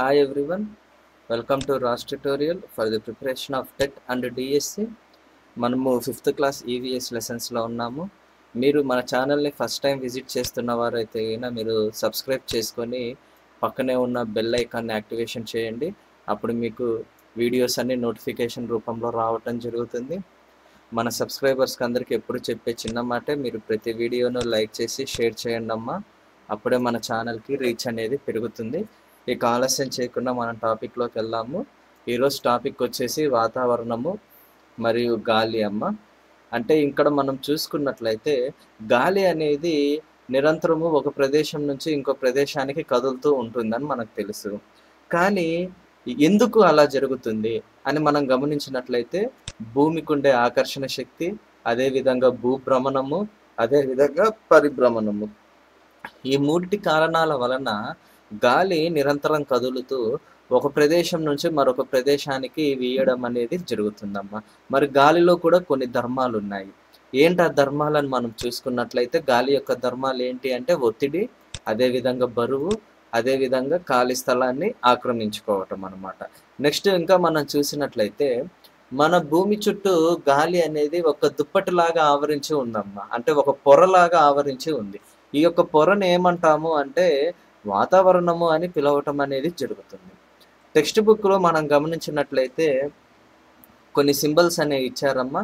Hi everyone, welcome to ROS tutorial for the preparation of TET and DSC. మనము 5th class EVS lessons లో ఉన్నాము. మీరు మన channel ని ఫస్ట్ టైం విజిట్ చేస్తున్నవారైతే మీరు సబ్స్క్రైబ్ చేసుకొని పక్కనే ఉన్న బెల్ ఐకాన్ యాక్టివేషన్ చేయండి. అప్పుడు మీకు వీడియోస్ అన్ని నోటిఫికేషన్ రూపంలో రావడం జరుగుతుంది. మన సబ్స్క్రైబర్స్ కి అందరికీ ఎప్పుడు చెప్పే చిన్న మాటే, మీరు ప్రతి వీడియోను లైక్ చేసి షేర్ చేయండి అమ్మా. అప్పుడే మన ఛానల్ కి రీచ్ అనేది పెరుగుతుంది. ఇక ఆలస్యం చేయకుండా మనం టాపిక్ లోకి వెళ్దాము. ఈ రోజు టాపిక్ వచ్చేసి వాతావరణము మరియు గాలి అమ్మ. అంటే ఇక్కడ మనం చూసుకున్నట్లయితే గాలి అనేది నిరంతరము ఒక ప్రదేశం నుంచి ఇంకో ప్రదేశానికి కదులుతూ ఉంటుందని మనకు తెలుసు. కానీ ఎందుకు అలా జరుగుతుంది అని మనం గమనించినట్లయితే భూమికి ఉండే ఆకర్షణ శక్తి, అదేవిధంగా భూభ్రమణము, అదేవిధంగా పరిభ్రమణము, ఈ మూడిటి కారణాల వలన గాలి నిరంతరం కదులుతూ ఒక ప్రదేశం నుంచి మరొక ప్రదేశానికి వీయడం అనేది జరుగుతుందమ్మా. మరి గాలిలో కూడా కొన్ని ధర్మాలు ఉన్నాయి. ఏంటి ఆ ధర్మాలను మనం చూసుకున్నట్లయితే గాలి యొక్క ధర్మాలు ఏంటి అంటే ఒత్తిడి, అదేవిధంగా బరువు, అదేవిధంగా ఖాళీ స్థలాన్ని ఆక్రమించుకోవటం అన్నమాట. నెక్స్ట్ ఇంకా మనం చూసినట్లయితే మన భూమి చుట్టూ గాలి అనేది ఒక దుప్పటిలాగా ఆవరించి ఉందమ్మా, అంటే ఒక పొరలాగా ఆవరించి ఉంది. ఈ యొక్క పొరను ఏమంటాము అంటే వాతావరణము అని పిలవటం అనేది జరుగుతుంది. టెక్స్ట్ బుక్లో మనం గమనించినట్లయితే కొన్ని సింబల్స్ అనేవి ఇచ్చారమ్మా.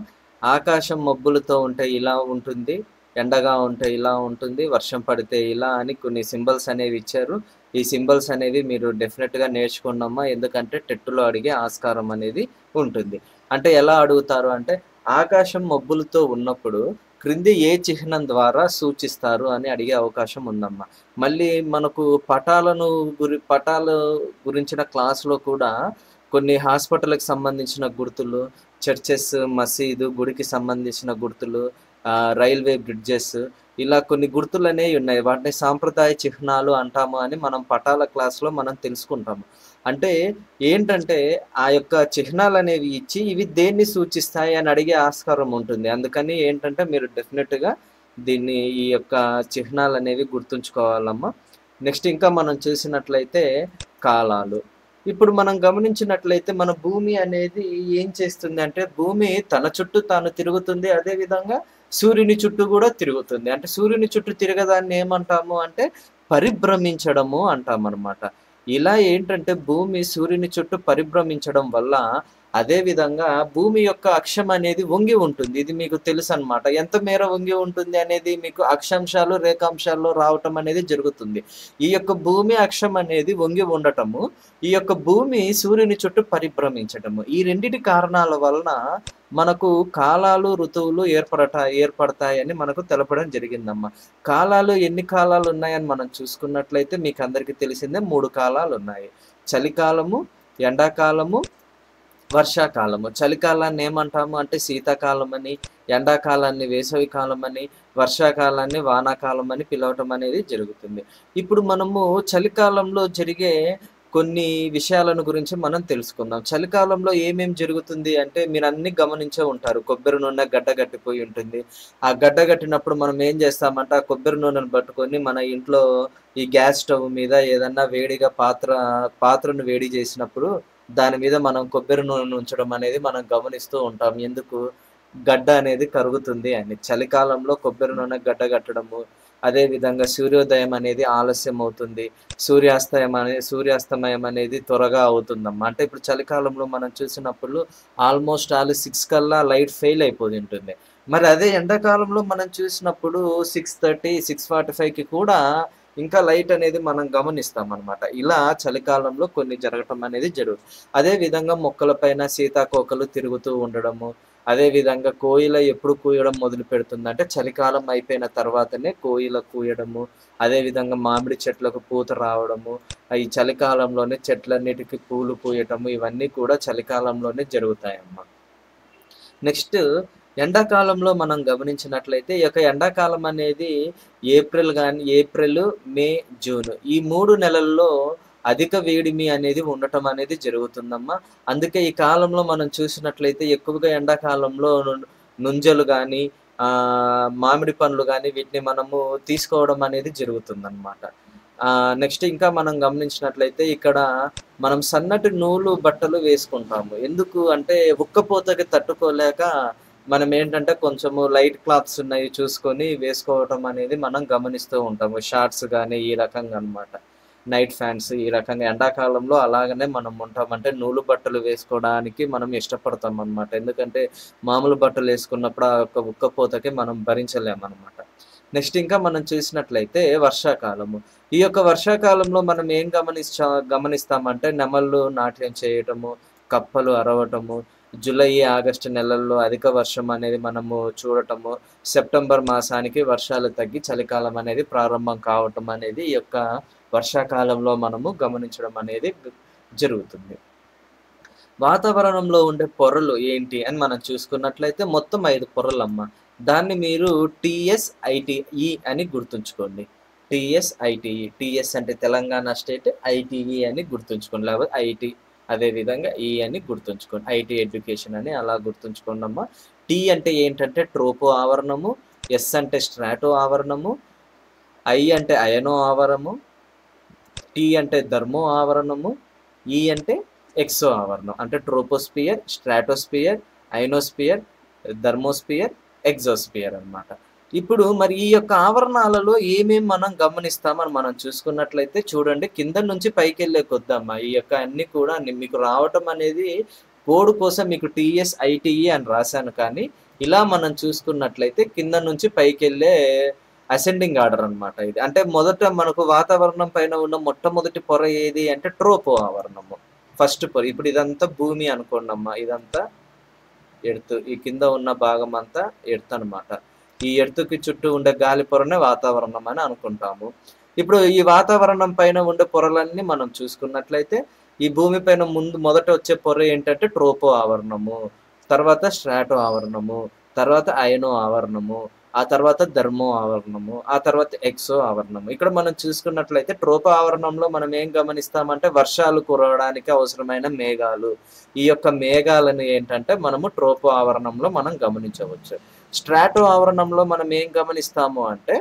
ఆకాశం మబ్బులతో ఉంటే ఇలా ఉంటుంది, ఎండగా ఉంటే ఇలా ఉంటుంది, వర్షం పడితే ఇలా అని కొన్ని సింబల్స్ అనేవి ఇచ్చారు. ఈ సింబల్స్ అనేవి మీరు డెఫినెట్గా నేర్చుకున్నామ్మా, ఎందుకంటే టెట్లో అడిగే ఆస్కారం అనేది ఉంటుంది. అంటే ఎలా అడుగుతారు అంటే ఆకాశం మబ్బులతో ఉన్నప్పుడు క్రింది ఏ చిహ్నం ద్వారా సూచిస్తారు అని అడిగే అవకాశం ఉందమ్మా. మళ్ళీ మనకు పటాల గురించిన క్లాస్లో కూడా కొన్ని హాస్పిటల్కి సంబంధించిన గుర్తులు, చర్చెస్, మసీదు, గుడికి సంబంధించిన గుర్తులు, రైల్వే బ్రిడ్జెస్, ఇలా కొన్ని గుర్తులు అనేవి ఉన్నాయి. వాటిని సాంప్రదాయ చిహ్నాలు అంటాము అని మనం పటాల క్లాస్లో మనం తెలుసుకుంటాము. అంటే ఏంటంటే ఆ యొక్క చిహ్నాలు అనేవి ఇచ్చి ఇవి దేన్ని సూచిస్తాయి అని అడిగే ఆస్కారం ఉంటుంది. అందుకని ఏంటంటే మీరు డెఫినెట్గా దీన్ని ఈ యొక్క చిహ్నాలు అనేవి గుర్తుంచుకోవాలమ్మా. నెక్స్ట్ ఇంకా మనం చూసినట్లయితే కాలాలు. ఇప్పుడు మనం గమనించినట్లయితే మన భూమి అనేది ఏం చేస్తుంది అంటే భూమి తన చుట్టూ తాను తిరుగుతుంది, అదేవిధంగా సూర్యుని చుట్టూ కూడా తిరుగుతుంది. అంటే సూర్యుని చుట్టూ తిరగదాన్ని ఏమంటాము అంటే పరిభ్రమించడము అంటాం అన్నమాట. ఇలా ఏంటంటే భూమి సూర్యుని చుట్టూ పరిభ్రమించడం వల్ల అదేవిధంగా భూమి యొక్క అక్షం అనేది వంగి ఉంటుంది. ఇది మీకు తెలుసు అనమాట. ఎంత మేర వంగి ఉంటుంది అనేది మీకు అక్షాంశాలు, రేఖాంశాల్లో రావటం అనేది జరుగుతుంది. ఈ యొక్క భూమి అక్షం అనేది వంగి ఉండటము, ఈ యొక్క భూమి సూర్యుని చుట్టూ పరిభ్రమించటము, ఈ రెండిటి కారణాల వలన మనకు కాలాలు, ఋతువులు ఏర్పడతాయని మనకు తెలపడం జరిగిందమ్మా. కాలాలు ఎన్ని కాలాలు ఉన్నాయని మనం చూసుకున్నట్లయితే మీకు అందరికీ తెలిసిందే, 3 కాలాలు ఉన్నాయి. చలికాలము, ఎండాకాలము, వర్షాకాలము. చలికాలాన్ని ఏమంటాము అంటే శీతాకాలం అని, ఎండాకాలాన్ని వేసవి కాలం అని, వర్షాకాలాన్ని వానాకాలం అని పిలవటం అనేది జరుగుతుంది. ఇప్పుడు మనము చలికాలంలో జరిగే కొన్ని విషయాలను గురించి మనం తెలుసుకుందాం. చలికాలంలో ఏమేమి జరుగుతుంది అంటే మీరు అన్ని గమనించే ఉంటారు. కొబ్బరి నూనె గడ్డ కట్టిపోయి ఉంటుంది. ఆ గడ్డ కట్టినప్పుడు మనం ఏం చేస్తామంటే ఆ కొబ్బరి నూనెను పట్టుకొని మన ఇంట్లో ఈ గ్యాస్ స్టవ్ మీద ఏదన్నా వేడిగా పాత్రను వేడి చేసినప్పుడు దాని మీద మనం కొబ్బరి నూనెను ఉంచడం అనేది మనం గమనిస్తూ ఉంటాం. ఎందుకు? గడ్డ అనేది కరుగుతుంది అని. చలికాలంలో కొబ్బరి నూనె గడ్డ కట్టడము, అదేవిధంగా సూర్యోదయం అనేది ఆలస్యం అవుతుంది, సూర్యాస్తమయం అనేది త్వరగా అవుతుందమ్మా. అంటే ఇప్పుడు చలికాలంలో మనం చూసినప్పుడు ఆల్మోస్ట్ 6 కల్లా లైట్ ఫెయిల్ అయిపోయి ఉంటుంది. మరి అదే ఎండాకాలంలో మనం చూసినప్పుడు 6:30, 6:45కి కూడా ఇంకా లైట్ అనేది మనం గమనిస్తాం అనమాట. ఇలా చలికాలంలో కొన్ని జరగటం అనేది జరుగుతుంది. అదేవిధంగా మొక్కల పైన సీతాకోకలు తిరుగుతూ ఉండడము, అదేవిధంగా కోయిల ఎప్పుడు కూయడం మొదలు పెడుతుందంటే చలికాలం అయిపోయిన తర్వాతనే కోయిల కూయడము, అదేవిధంగా మామిడి చెట్లకు పూత రావడము, ఈ చలికాలంలోనే చెట్లన్నిటికీ పూలు పూయటము, ఇవన్నీ కూడా చలికాలంలోనే జరుగుతాయమ్మా. నెక్స్ట్ ఎండాకాలంలో మనం గమనించినట్లయితే ఈ యొక్క ఎండాకాలం అనేది ఏప్రిల్, మే, జూన్, ఈ 3 నెలల్లో అధిక వేడిమి అనేది ఉండటం అనేది జరుగుతుందమ్మా. అందుకే ఈ కాలంలో మనం చూసినట్లయితే ఎక్కువగా ఎండాకాలంలో నుంజలు కానీ, మామిడి పండ్లు కానీ వీటిని మనము తీసుకోవడం అనేది జరుగుతుందన్నమాట. నెక్స్ట్ ఇంకా మనం గమనించినట్లయితే ఇక్కడ మనం సన్నటి నూలు బట్టలు వేసుకుంటాము. ఎందుకు అంటే ఉక్కపోతకి తట్టుకోలేక మనం ఏంటంటే కొంచెము లైట్ క్లాత్స్ ఉన్నాయి చూసుకొని వేసుకోవటం అనేది మనం గమనిస్తూ ఉంటాము. షార్ట్స్ కానీ ఈ రకంగా అన్నమాట, నైట్ ఫ్యాన్స్ ఈ రకంగా ఎండాకాలంలో అలాగనే మనం ఉంటామంటే నూలు బట్టలు వేసుకోవడానికి మనం ఇష్టపడతాం అనమాట. ఎందుకంటే మామూలు బట్టలు వేసుకున్నప్పుడు ఆ యొక్క ఉక్కపోతకి మనం భరించలేమన్నమాట. నెక్స్ట్ ఇంకా మనం చూసినట్లయితే వర్షాకాలము. ఈ యొక్క వర్షాకాలంలో మనం ఏం గమనిస్తామంటే నెమళ్ళు నాట్యం చేయటము, కప్పలు అరవటము, జూలై ఆగస్టు నెలల్లో అధిక వర్షం అనేది మనము చూడటము, సెప్టెంబర్ మాసానికి వర్షాలు తగ్గి చలికాలం అనేది ప్రారంభం కావటం అనేది ఈ యొక్క వర్షాకాలంలో మనము గమనించడం అనేది జరుగుతుంది. వాతావరణంలో ఉండే పొరలు ఏంటి అని మనం చూసుకున్నట్లయితే మొత్తం 5 పొరలమ్మ. దాన్ని మీరు TSITE అని గుర్తుంచుకోండి. TSITE, TS అంటే తెలంగాణ స్టేట్, ITE అని గుర్తుంచుకోండి, లేకపోతే IT, అదేవిధంగా E అని గుర్తుంచుకోండి, IT ఎడ్యుకేషన్ అని అలా గుర్తుంచుకోండి అమ్మ. T అంటే ఏంటంటే ట్రోపో ఆవరణము, S అంటే స్ట్రాటో ఆవరణము, I అంటే అయనో ఆవరణము, T అంటే ధర్మో ఆవరణము, E అంటే ఎక్సో ఆవరణం. అంటే troposphere, stratosphere, ionosphere, thermosphere, exosphere అన్నమాట. ఇప్పుడు మరి ఈ యొక్క ఆవరణాలలో ఏమేమి మనం గమనిస్తామని మనం చూసుకున్నట్లయితే చూడండి, కింద నుంచి పైకి వెళ్ళే కొద్దమ్మా ఈ యొక్క అన్ని కూడా మీకు రావటం అనేది కోడ్ కోసం మీకు TSITE అని రాశాను. కానీ ఇలా మనం చూసుకున్నట్లయితే కింద నుంచి పైకి వెళ్ళే అసెండింగ్ ఆర్డర్ అనమాట ఇది. అంటే మొదట మనకు వాతావరణం పైన ఉన్న మొట్టమొదటి పొర ఏది అంటే ట్రోపో ఆవరణము, ఫస్ట్ పొర. ఇప్పుడు ఇదంతా భూమి అనుకోండి అమ్మా, ఇదంతా ఎడుతు, ఈ కింద ఉన్న భాగం అంతా ఎడుతు అనమాట. ఈ ఎడుతుకి చుట్టూ ఉండే గాలి పొరనే వాతావరణం అని అనుకుంటాము. ఇప్పుడు ఈ వాతావరణం పైన ఉండే పొరలన్నీ మనం చూసుకున్నట్లయితే ఈ భూమి పైన మొదట వచ్చే పొర ఏంటంటే ట్రోపో ఆవరణము, తర్వాత స్ట్రాటో ఆవరణము, తర్వాత అయనో ఆవరణము, ఆ తర్వాత ధర్మో ఆవరణము, ఆ తర్వాత ఎక్సో ఆవరణము. ఇక్కడ మనం చూసుకున్నట్లయితే ట్రోపో ఆవరణంలో మనం ఏం గమనిస్తామంటే వర్షాలు కురవడానికి అవసరమైన మేఘాలు, ఈ యొక్క మేఘాలను ఏంటంటే మనము ట్రోపో ఆవరణంలో మనం గమనించవచ్చు. స్ట్రాటో ఆవరణంలో మనం ఏం గమనిస్తాము అంటే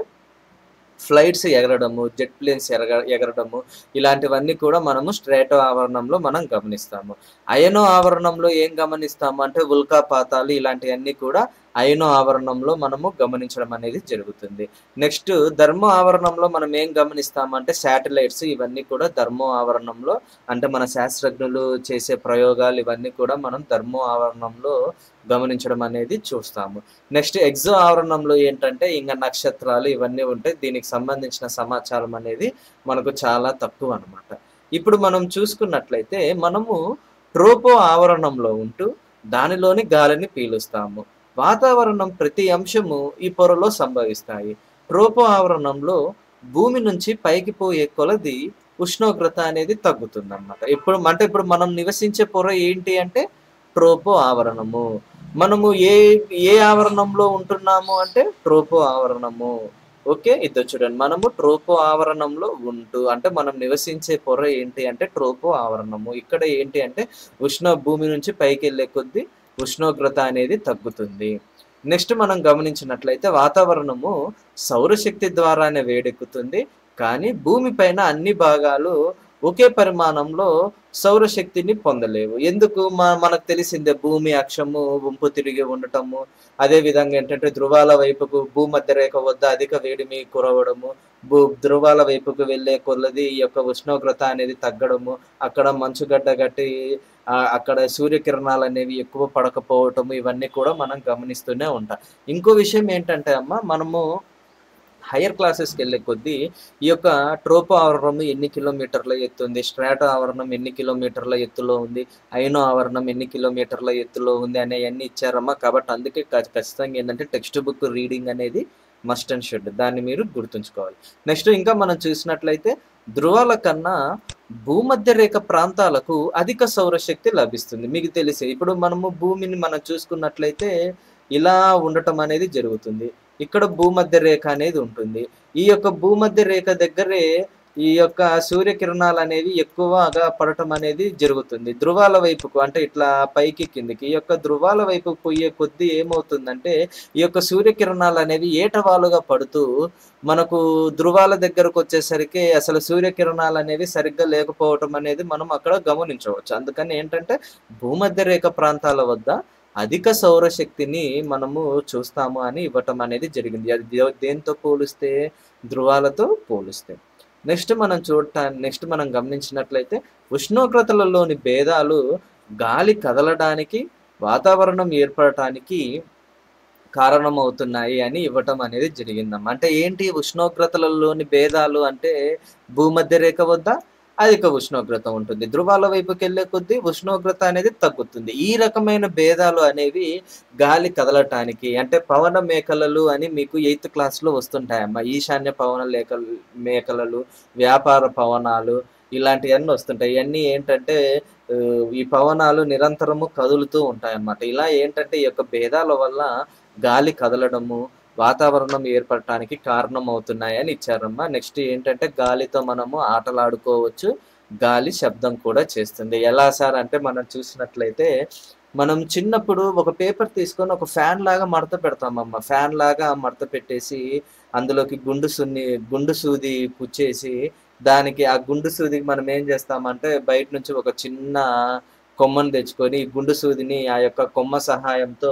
ఫ్లైట్స్ ఎగరడము, జెట్ ప్లేన్స్ ఎగరడము, ఇలాంటివన్నీ కూడా మనము స్ట్రాటో ఆవరణంలో మనం గమనిస్తాము. అయనో ఆవరణంలో ఏం గమనిస్తాము అంటే ఉల్కాపాతాలు, ఇలాంటివన్నీ కూడా అయనో ఆవరణంలో మనము గమనించడం అనేది జరుగుతుంది. నెక్స్ట్ ధర్మో ఆవరణంలో మనం ఏం గమనిస్తామంటే శాటిలైట్స్, ఇవన్నీ కూడా ధర్మో ఆవరణంలో, అంటే మన శాస్త్రజ్ఞులు చేసే ప్రయోగాలు ఇవన్నీ కూడా మనం ధర్మో ఆవరణంలో గమనించడం అనేది చూస్తాము. నెక్స్ట్ ఎగ్జో ఆవరణంలో ఏంటంటే ఇంకా నక్షత్రాలు ఇవన్నీ ఉంటాయి, దీనికి సంబంధించిన సమాచారం అనేది మనకు చాలా తక్కువ అనమాట. ఇప్పుడు మనం చూసుకున్నట్లయితే మనము ట్రోపో ఆవరణంలో ఉంటూ దానిలోని గాలిని పీలుస్తాము. వాతావరణం ప్రతి అంశము ఈ పొరలో సంభవిస్తాయి. ట్రోపో ఆవరణంలో భూమి నుంచి పైకి పోయే కొలది ఉష్ణోగ్రత అనేది తగ్గుతుందన్నమాట. ఇప్పుడు మనం నివసించే పొర ఏంటి అంటే ట్రోపో ఆవరణము. మనము ఏ ఆవరణంలో ఉంటున్నాము అంటే ట్రోపో ఆవరణము. ఓకే, ఇది చూడండి, మనము ట్రోపో ఆవరణంలో ఉంటూ అంటే మనం నివసించే పొర ఏంటి అంటే ట్రోపో ఆవరణము. ఇక్కడ ఏంటి అంటే భూమి నుంచి పైకి వెళ్ళే కొద్దీ ఉష్ణోగ్రత అనేది తగ్గుతుంది. నెక్స్ట్ మనం గమనించినట్లయితే వాతావరణము సౌరశక్తి ద్వారానే వేడెక్కుతుంది, కానీ భూమిపైన అన్ని భాగాలు ఒకే పరిమాణంలో సౌరశక్తిని పొందలేవు. ఎందుకు? మనకు తెలిసిందే, భూమి అక్షము వంపు తిరిగి ఉండటము, అదేవిధంగా ఏంటంటే ధృవాల వైపుకు భూమధ్య రేఖ వద్ద అధిక వేడిమి కురవడము, ధృవాల వైపుకు వెళ్ళే కొలది ఈ యొక్క ఉష్ణోగ్రత అనేది తగ్గడము, అక్కడ మంచుగడ్డ గట్టి అక్కడ సూర్యకిరణాలు అనేవి ఎక్కువ పడకపోవటము, ఇవన్నీ కూడా మనం గమనిస్తూనే ఉంటాం. ఇంకో విషయం ఏంటంటే అమ్మ, మనము హయ్యర్ క్లాసెస్కి వెళ్ళే కొద్దీ ఈ యొక్క ట్రోపో ఆవరణం ఎన్ని కిలోమీటర్ల ఎత్తు ఉంది, స్ట్రాటో ఆవరణం ఎన్ని కిలోమీటర్ల ఎత్తులో ఉంది, ఐనో ఆవరణం ఎన్ని కిలోమీటర్ల ఎత్తులో ఉంది అనేవన్నీ ఇచ్చారమ్మా. కాబట్టి అందుకే ఖచ్చితంగా ఏంటంటే టెక్స్ట్ బుక్ రీడింగ్ అనేది మస్ట్ అండ్ షుడ్, దాన్ని మీరు గుర్తుంచుకోవాలి. నెక్స్ట్ ఇంకా మనం చూసినట్లయితే ధ్రువాల కన్నా భూమధ్య రేఖ ప్రాంతాలకు అధిక సౌరశక్తి లభిస్తుంది. మీకు తెలిసే ఇప్పుడు మనము భూమిని మనం చూసుకున్నట్లయితే ఇలా ఉండటం అనేది జరుగుతుంది. ఇక్కడ భూమధ్య రేఖ అనేది ఉంటుంది. ఈ యొక్క భూమధ్య రేఖ దగ్గరే ఈ యొక్క సూర్యకిరణాలు అనేవి ఎక్కువగా పడటం అనేది జరుగుతుంది. ధృవాల వైపుకు అంటే ఇట్లా పైకి కిందికి ఈ యొక్క ధృవాల వైపుకు పోయే కొద్దీ ఏమవుతుందంటే ఈ యొక్క సూర్యకిరణాలు అనేవి ఏటవాలుగా పడుతూ మనకు ధృవాల దగ్గరకు వచ్చేసరికి అసలు సూర్యకిరణాలు అనేవి సరిగ్గా లేకపోవటం అనేది మనం అక్కడ గమనించవచ్చు. అందుకని ఏంటంటే భూమధ్య రేఖ ప్రాంతాల వద్ద అధిక సౌరశక్తిని మనము చూస్తాము అని ఇవ్వటం అనేది జరిగింది. అది దేంతో పోలిస్తే ధృవాలతో పోలిస్తే. నెక్స్ట్ మనం గమనించినట్లయితే ఉష్ణోగ్రతలలోని భేదాలు గాలి కదలడానికి వాతావరణం ఏర్పడటానికి కారణమవుతున్నాయి అని ఇవ్వటం అనేది జరిగిందమ్మ. అంటే ఏంటి ఉష్ణోగ్రతలలోని భేదాలు అంటే భూమధ్య రేఖ వద్ద అధిక ఉష్ణోగ్రత ఉంటుంది, ధృవాల వైపుకి వెళ్ళే కొద్దీ ఉష్ణోగ్రత అనేది తగ్గుతుంది. ఈ రకమైన భేదాలు అనేవి గాలి కదలటానికి అంటే పవన మేకలలు అని మీకు 8th క్లాస్లో వస్తుంటాయమ్మ. ఈశాన్య పవన మేకలలు, వ్యాపార పవనాలు ఇలాంటివన్నీ వస్తుంటాయి. ఇవన్నీ ఏంటంటే ఈ పవనాలు నిరంతరము కదులుతూ ఉంటాయన్నమాట. ఇలా ఏంటంటే ఈ యొక్క భేదాల వల్ల గాలి కదలడము వాతావరణం ఏర్పడటానికి కారణం అవుతున్నాయని ఇచ్చారమ్మా. నెక్స్ట్ ఏంటంటే గాలితో మనము ఆటలాడుకోవచ్చు, గాలి శబ్దం కూడా చేస్తుంది. ఎలా సార్ అంటే మనం చూసినట్లయితే మనం చిన్నప్పుడు ఒక పేపర్ తీసుకొని ఒక ఫ్యాన్ లాగా మడత పెడతామమ్మ. ఫ్యాన్ లాగా మడత పెట్టేసి అందులోకి గుండు సూది పుచ్చేసి దానికి ఆ గుండు సూదికి మనం ఏం చేస్తామంటే బయట నుంచి ఒక చిన్న కొమ్మను తెచ్చుకొని గుండు సూదిని ఆ యొక్క కొమ్మ సహాయంతో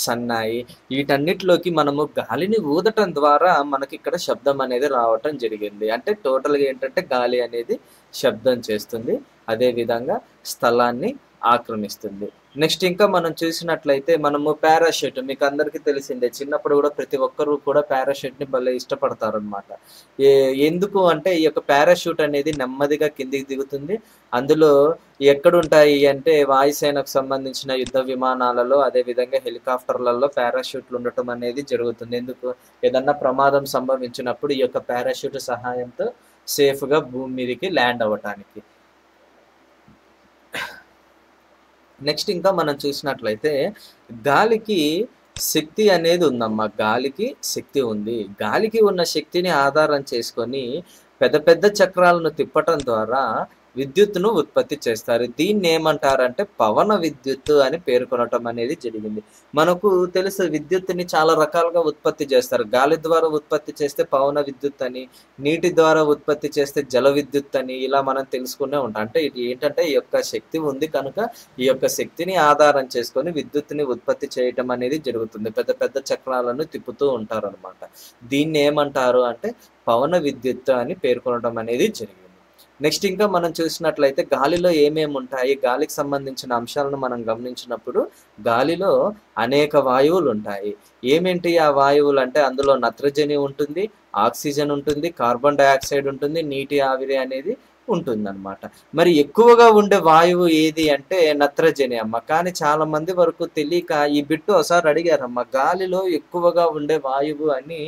సన్నాయి, వీటన్నిటిలోకి మనము గాలిని ఊదటం ద్వారా మనకి ఇక్కడ శబ్దం అనేది రావటం జరిగింది. అంటే టోటల్గా ఏంటంటే గాలి అనేది శబ్దం చేస్తుంది, అదేవిధంగా స్థలాన్ని ఆక్రమిస్తుంది. నెక్స్ట్ ఇంకా మనం చూసినట్లయితే మనము పారాషూట్ మీకు అందరికీ తెలిసిందే, చిన్నప్పుడు కూడా ప్రతి ఒక్కరూ కూడా పారాషూట్ని భలే ఇష్టపడతారనమాట. ఎందుకు అంటే ఈ యొక్క పారాషూట్ అనేది నెమ్మదిగా కిందికి దిగుతుంది. అందులో ఎక్కడుంటాయి అంటే వాయుసేనకు సంబంధించిన యుద్ధ విమానాలలో అదేవిధంగా హెలికాప్టర్లలో పారాషూట్లు ఉండటం అనేది జరుగుతుంది. ఎందుకు ఏదన్నా ప్రమాదం సంభవించినప్పుడు ఈ యొక్క పారాషూట్ సహాయంతో సేఫ్గా భూమి మీదకి ల్యాండ్ అవ్వటానికి. నెక్స్ట్ ఇంకా మనం చూసినట్లయితే గాలికి శక్తి అనేది ఉందమ్మా. గాలికి శక్తి ఉంది. గాలికి ఉన్న శక్తిని ఆధారం చేసుకొని పెద్ద పెద్ద చక్రాలను తిప్పటం ద్వారా విద్యుత్తును ఉత్పత్తి చేస్తారు. దీన్ని ఏమంటారంటే పవన విద్యుత్తు అని పేర్కొనటం అనేది జరిగింది. మనకు తెలుసు విద్యుత్తుని చాలా రకాలుగా ఉత్పత్తి చేస్తారు. గాలి ద్వారా ఉత్పత్తి చేస్తే పవన విద్యుత్ అని, నీటి ద్వారా ఉత్పత్తి చేస్తే జల విద్యుత్ అని, ఇలా మనం తెలుసుకునే ఉంటాం. అంటే ఇది ఏంటంటే ఈ యొక్క శక్తి ఉంది కనుక ఈ యొక్క శక్తిని ఆధారం చేసుకొని విద్యుత్తుని ఉత్పత్తి చేయటం అనేది జరుగుతుంది. పెద్ద పెద్ద చక్రాలను తిప్పుతూ ఉంటారు అనమాట. దీన్ని ఏమంటారు అంటే పవన విద్యుత్తు అని పేర్కొనడం అనేది జరిగింది. నెక్స్ట్ ఇంకా మనం చూసినట్లయితే గాలిలో ఏమేమి ఉంటాయి, గాలికి సంబంధించిన అంశాలను మనం గమనించినప్పుడు గాలిలో అనేక వాయువులు ఉంటాయి. ఏమేంటి ఆ వాయువులు అంటే అందులో నత్రజని ఉంటుంది, ఆక్సిజన్ ఉంటుంది, కార్బన్ డైఆక్సైడ్ ఉంటుంది, నీటి ఆవిరి అనేది ఉంటుందన్నమాట. మరి ఎక్కువగా ఉండే వాయువు ఏది అంటే నత్రజని అమ్మ. కానీ చాలా మంది వరకు తెలియక ఈ బిట్టు ఒకసారి అడిగారమ్మ, గాలిలో ఎక్కువగా ఉండే వాయువు అని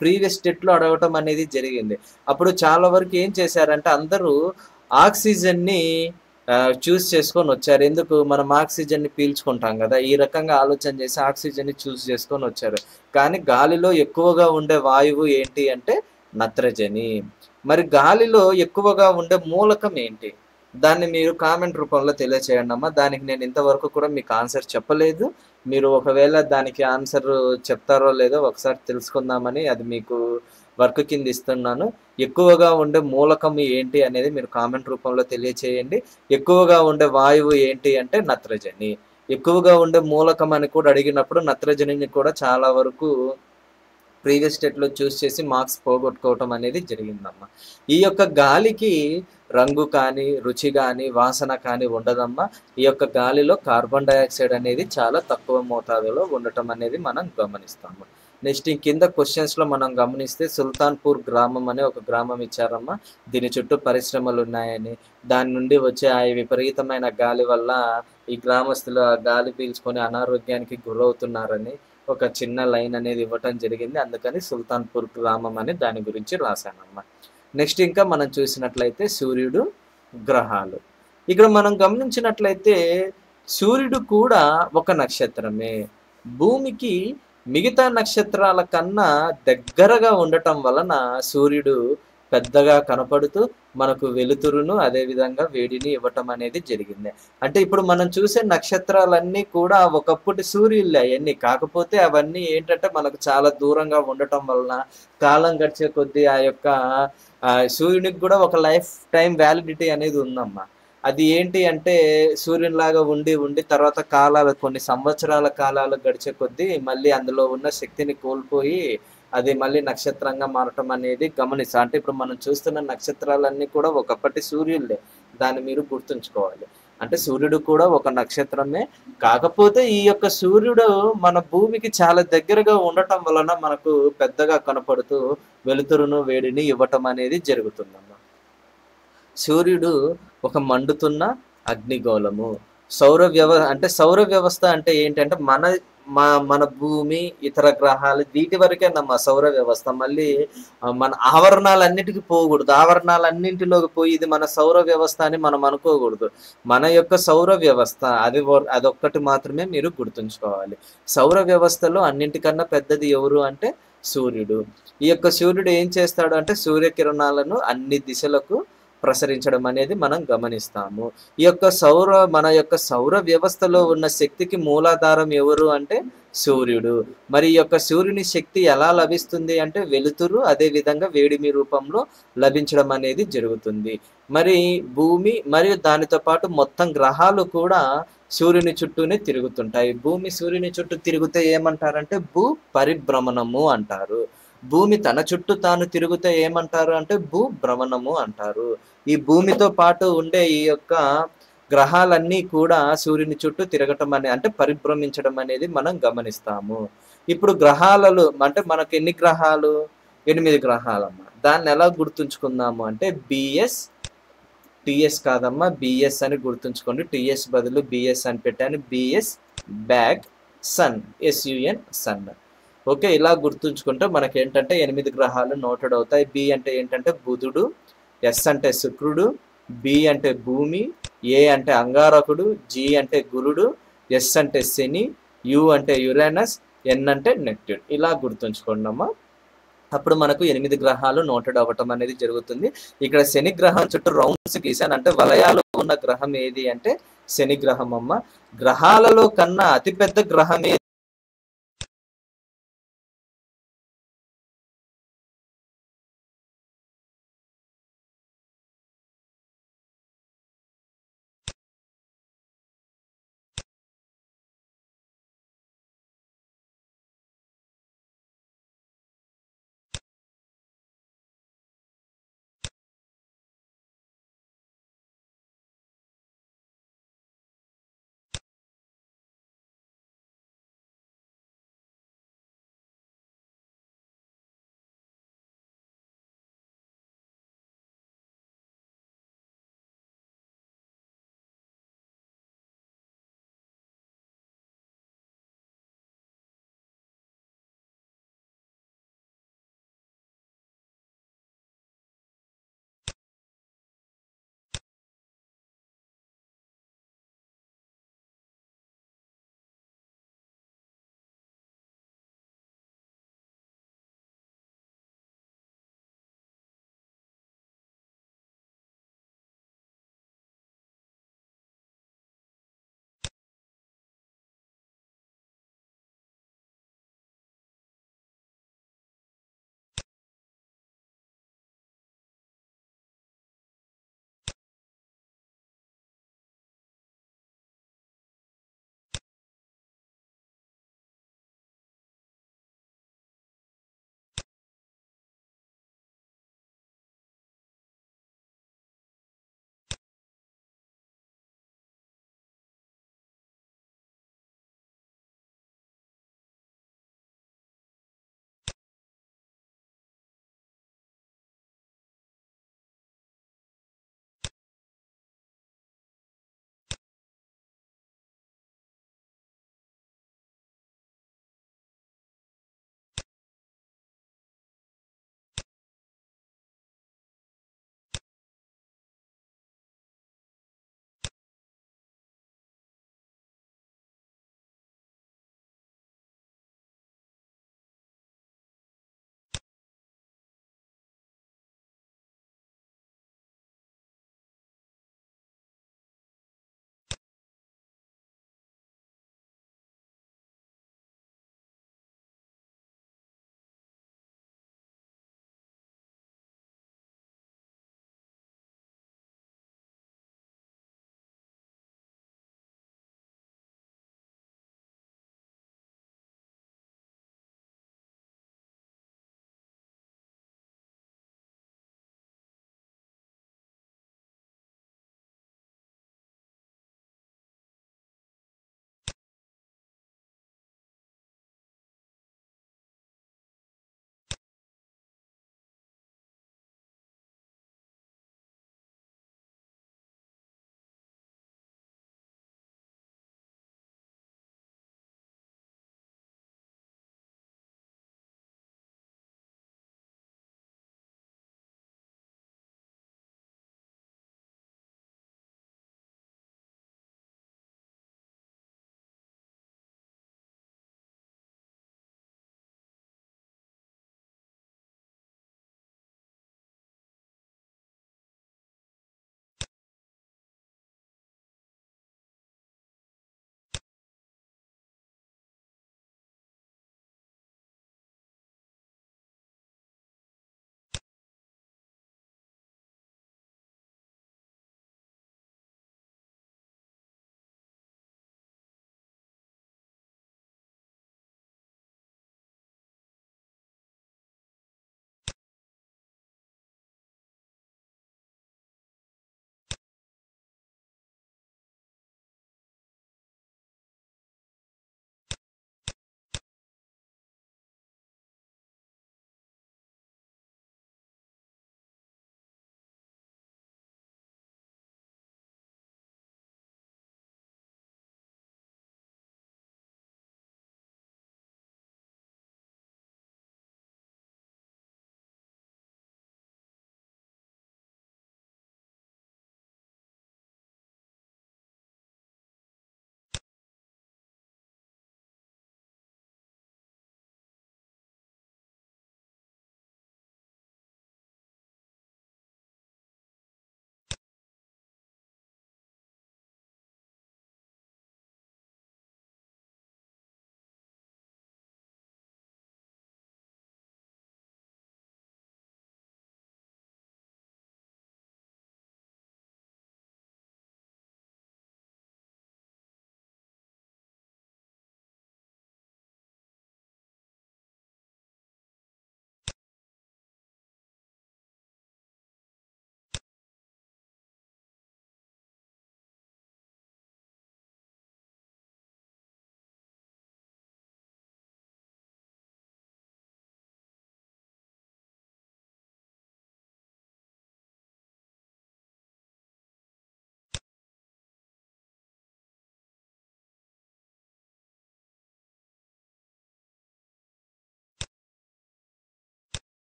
ప్రీవియస్ టెట్లో అడగటం అనేది జరిగింది. అప్పుడు చాలా వరకు ఏం చేశారంటే అందరూ ఆక్సిజన్ని చూస్ చేసుకొని వచ్చారు. ఎందుకు మనం ఆక్సిజన్ని పీల్చుకుంటాం కదా, ఈ రకంగా ఆలోచన చేసి ఆక్సిజన్ని చూస్ చేసుకొని వచ్చారు. కానీ గాలిలో ఎక్కువగా ఉండే వాయువు ఏంటి అంటే నత్రజని. మరి గాలిలో ఎక్కువగా ఉండే మూలకం ఏంటి, దాన్ని మీరు కామెంట్ రూపంలో తెలియచేయండి అమ్మా. దానికి నేను ఇంతవరకు కూడా మీకు ఆన్సర్ చెప్పలేదు. మీరు ఒకవేళ దానికి ఆన్సర్ చెప్తారో లేదో ఒకసారి తెలుసుకుందామని అది మీకు వర్క్ కింద ఇస్తున్నాను. ఎక్కువగా ఉండే మూలకం ఏంటి అనేది మీరు కామెంట్ రూపంలో తెలియచేయండి. ఎక్కువగా ఉండే వాయువు ఏంటి అంటే నత్రజని. ఎక్కువగా ఉండే మూలకం అని కూడా అడిగినప్పుడు నత్రజనిని కూడా చాలా వరకు ప్రీవియస్ స్టేట్లో చూస్ చేసి మార్క్స్ పోగొట్టుకోవటం అనేది జరిగిందమ్మా. ఈ యొక్క గాలికి రంగు కానీ, రుచి కానీ, వాసన కానీ ఉండదమ్మా. ఈ యొక్క గాలిలో కార్బన్ డైఆక్సైడ్ అనేది చాలా తక్కువ మోతాదులో ఉండటం అనేది మనం గమనిస్తాము. నెక్స్ట్ కింద క్వశ్చన్స్ లో మనం గమనిస్తే సుల్తాన్పూర్ గ్రామం అనే ఒక గ్రామం ఇచ్చారమ్మా. దీని చుట్టూ పరిశ్రమలు ఉన్నాయని, దాని నుండి వచ్చే ఆ విపరీతమైన గాలి వల్ల ఈ గ్రామస్తులు ఆ గాలి పీల్చుకొని అనారోగ్యానికి గురవుతున్నారని ఒక చిన్న లైన్ అనేది ఇవ్వటం జరిగింది. అందుకని సుల్తాన్పూర్ గ్రామం అని దాని గురించి రాశానమ్మా. నెక్స్ట్ ఇంకా మనం చూసినట్లయితే సూర్యుడు, గ్రహాలు. ఇక్కడ మనం గమనించినట్లయితే సూర్యుడు కూడా ఒక నక్షత్రమే. భూమికి మిగతా నక్షత్రాల కన్నా దగ్గరగా ఉండటం వలన సూర్యుడు పెద్దగా కనపడుతూ మనకు వెలుతురును అదేవిధంగా వేడిని ఇవ్వటం అనేది జరిగింది. అంటే ఇప్పుడు మనం చూసే నక్షత్రాలన్నీ కూడా ఒకప్పుడు సూర్యులే అవన్నీ, కాకపోతే అవన్నీ ఏంటంటే మనకు చాలా దూరంగా ఉండటం వలన కాలం గడిచే కొద్దీ ఆ యొక్క సూర్యునికి కూడా ఒక లైఫ్ టైం వ్యాలిడిటీ అనేది ఉందమ్మా. అది ఏంటి అంటే సూర్యునిలాగా ఉండి ఉండి తర్వాత కాలాలు కొన్ని సంవత్సరాల కాలాలు గడిచే కొద్దీ మళ్ళీ అందులో ఉన్న శక్తిని కోల్పోయి అది మళ్ళీ నక్షత్రంగా మారటం అనేది గమనిస్తాం. అంటే ఇప్పుడు మనం చూస్తున్న నక్షత్రాలన్నీ కూడా ఒకప్పటి సూర్యులే, దాన్ని మీరు గుర్తుంచుకోవాలి. అంటే సూర్యుడు కూడా ఒక నక్షత్రమే, కాకపోతే ఈ యొక్క సూర్యుడు మన భూమికి చాలా దగ్గరగా ఉండటం వలన మనకు పెద్దగా కనపడుతూ వెలుతురును వేడిని ఇవ్వటం అనేది జరుగుతుందన్న. సూర్యుడు ఒక మండుతున్న అగ్నిగోళము. సౌర వ్యవస్థ అంటే ఏంటంటే మన భూమి, ఇతర గ్రహాలు వీటి వరకే నమ్మ సౌర వ్యవస్థ. మళ్ళీ మన ఆవరణాలన్నిటికీ పోకూడదు, ఆవరణాలన్నింటిలోకి పోయి ఇది మన సౌర వ్యవస్థ అని మనం అనుకోకూడదు. మన యొక్క సౌర వ్యవస్థ అదొక్కటి మాత్రమే మీరు గుర్తుంచుకోవాలి. సౌర వ్యవస్థలో అన్నింటికన్నా పెద్దది ఎవరు అంటే సూర్యుడు. ఈ యొక్క సూర్యుడు ఏం చేస్తాడు అంటే సూర్యకిరణాలను అన్ని దిశలకు ప్రసరించడం అనేది మనం గమనిస్తాము. ఈ యొక్క మన యొక్క సౌర వ్యవస్థలో ఉన్న శక్తికి మూలాధారం ఎవరు అంటే సూర్యుడు. మరి ఈ యొక్క సూర్యుని శక్తి ఎలా లభిస్తుంది అంటే వెలుతురు అదేవిధంగా వేడిమి రూపంలో లభించడం అనేది జరుగుతుంది. మరి భూమి మరియు దానితో పాటు మొత్తం గ్రహాలు కూడా సూర్యుని చుట్టూనే తిరుగుతుంటాయి. భూమి సూర్యుని చుట్టూ తిరిగితే ఏమంటారంటే భూ పరిభ్రమణము అంటారు. భూమి తన చుట్టూ తాను తిరిగితే ఏమంటారు అంటే భూ భ్రమణము అంటారు. ఈ భూమితో పాటు ఉండే ఈ యొక్క గ్రహాలన్నీ కూడా సూర్యుని చుట్టూ తిరగటం అంటే పరిభ్రమించడం అనేది మనం గమనిస్తాము. ఇప్పుడు గ్రహాలలో అంటే మనకు ఎన్ని గ్రహాలు? 8 గ్రహాలమ్మా. దాన్ని ఎలా గుర్తుంచుకుందాము అంటే బిఎస్ టిఎస్ కాదమ్మా, బిఎస్ అని గుర్తుంచుకోండి. టిఎస్ బదులు బిఎస్ అని పెట్టాను. BS bag, sun, S U N, sun. Okay, ఇలా గుర్తుంచుకుంటే మనకి ఏంటంటే 8 గ్రహాలు నోటెడ్ అవుతాయి. బి అంటే ఏంటంటే బుధుడు, ఎస్ అంటే శుక్రుడు, బి అంటే భూమి, ఏ అంటే అంగారకుడు, జి అంటే గురుడు, ఎస్ అంటే శని, యు అంటే యురేనస్, ఎన్ అంటే నెప్ట్యూన్. ఇలా గుర్తుంచుకోండి అమ్మా. అప్పుడు మనకు 8 గ్రహాలు నోటెడ్ అవ్వటం అనేది జరుగుతుంది. ఇక్కడ శని గ్రహం చుట్టూ రౌండ్స్ గీశానంటే వలయాలు ఉన్న గ్రహం ఏది అంటే శని గ్రహం అమ్మ. గ్రహాలలో కన్నా అతిపెద్ద గ్రహం